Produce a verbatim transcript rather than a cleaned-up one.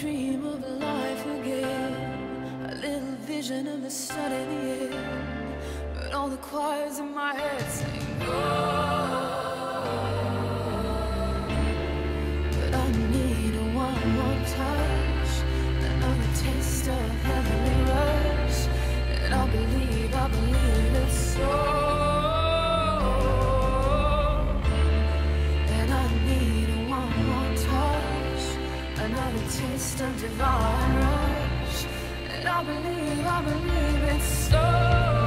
dream of life again, a little vision of the sun in the end, but all the choirs in my head sing oh. But I need a one more touch, another taste of heavenly rush, and I believe, I believe it's so. Another taste of divine rush, and I believe, I believe it's so.